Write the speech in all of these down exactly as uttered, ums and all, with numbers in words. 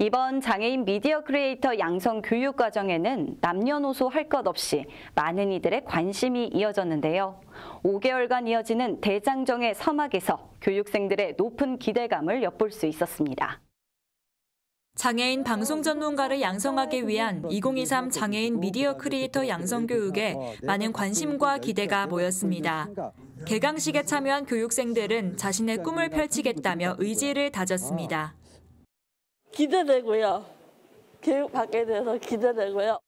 이번 장애인 미디어 크리에이터 양성 교육 과정에는 남녀노소 할 것 없이 많은 이들의 관심이 이어졌는데요. 오 개월간 이어지는 대장정의 서막에서 교육생들의 높은 기대감을 엿볼 수 있었습니다. 장애인 방송 전문가를 양성하기 위한 이공이삼 장애인 미디어 크리에이터 양성 교육에 많은 관심과 기대가 모였습니다. 개강식에 참여한 교육생들은 자신의 꿈을 펼치겠다며 의지를 다졌습니다. 기대되고요. 교육받게 돼서 기대되고요.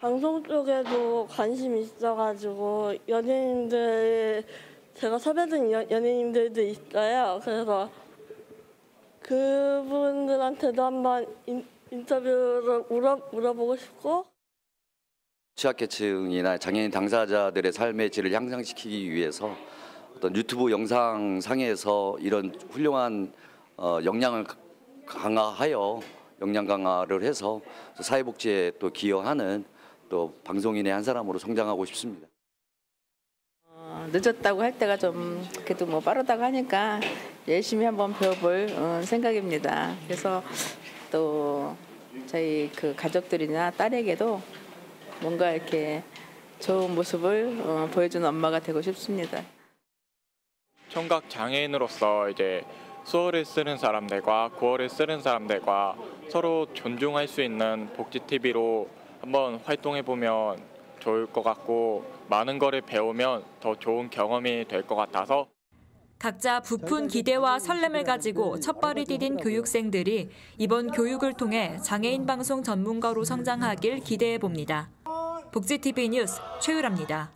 방송 쪽에도 관심이 있어가지고 연예인들, 제가 섭외된 연예인들도 있어요. 그래서 그분들한테도 한번 인, 인터뷰를 물어, 물어보고 싶고. 취약계층이나 장애인 당사자들의 삶의 질을 향상시키기 위해서 어떤 유튜브 영상상에서 이런 훌륭한 어, 역량을 강화하여 역량 강화를 해서 사회복지에 또 기여하는 또 방송인의 한 사람으로 성장하고 싶습니다. 어, 늦었다고 할 때가 좀 그래도 뭐 빠르다고 하니까 열심히 한번 배워볼 어, 생각입니다. 그래서 또 저희 그 가족들이나 딸에게도 뭔가 이렇게 좋은 모습을 어, 보여주는 엄마가 되고 싶습니다. 청각 장애인으로서 이제 수어를 쓰는 사람들과 구어를 쓰는 사람들과 서로 존중할 수 있는 복지티비로 한번 활동해보면 좋을 것 같고, 많은 거를 배우면 더 좋은 경험이 될 것 같아서. 각자 부푼 기대와 설렘을 가지고 첫발을 디딘 교육생들이 이번 교육을 통해 장애인 방송 전문가로 성장하길 기대해봅니다. 복지티비 뉴스 최유라입니다.